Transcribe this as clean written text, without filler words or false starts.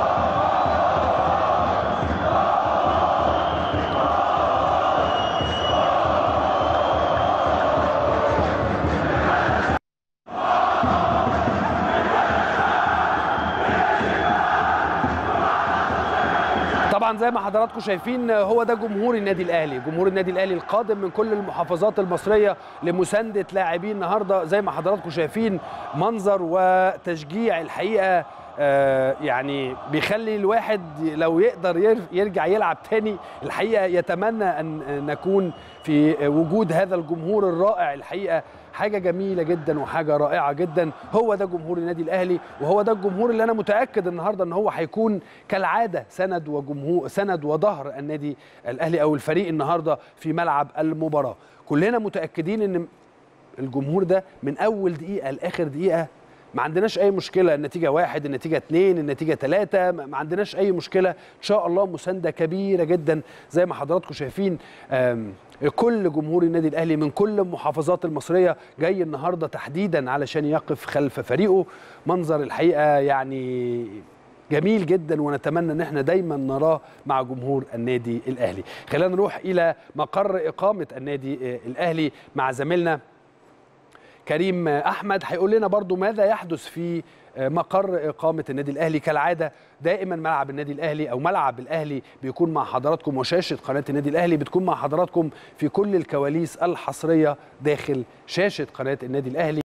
طبعا زي ما حضراتكم شايفين هو ده جمهور النادي الاهلي، جمهور النادي الاهلي القادم من كل المحافظات المصريه لمسانده لاعبين النهارده. زي ما حضراتكم شايفين منظر وتشجيع الحقيقه يعني بيخلي الواحد لو يقدر يرجع يلعب تاني الحقيقه يتمنى ان نكون في وجود هذا الجمهور الرائع. الحقيقه حاجه جميله جدا وحاجه رائعه جدا. هو ده جمهور النادي الاهلي، وهو ده الجمهور اللي انا متاكد النهارده ان هو هيكون كالعاده سند وجمهور، سند وظهر النادي الاهلي او الفريق النهارده في ملعب المباراه. كلنا متاكدين ان الجمهور ده من اول دقيقه لاخر دقيقه ما عندناش اي مشكله، النتيجه 1، النتيجه 2، النتيجه 3، ما عندناش اي مشكله. ان شاء الله مسانده كبيره جدا زي ما حضراتكم شايفين. كل جمهور النادي الاهلي من كل المحافظات المصريه جاي النهارده تحديدا علشان يقف خلف فريقه. منظر الحقيقه يعني جميل جدا، ونتمنى ان احنا دايما نراه مع جمهور النادي الاهلي. خلينا نروح الى مقر اقامه النادي الاهلي مع زميلنا كريم أحمد، هيقول لنا برضو ماذا يحدث في مقر إقامة النادي الأهلي. كالعادة دائما ملعب النادي الأهلي أو ملعب الأهلي بيكون مع حضراتكم، وشاشة قناة النادي الأهلي بتكون مع حضراتكم في كل الكواليس الحصرية داخل شاشة قناة النادي الأهلي.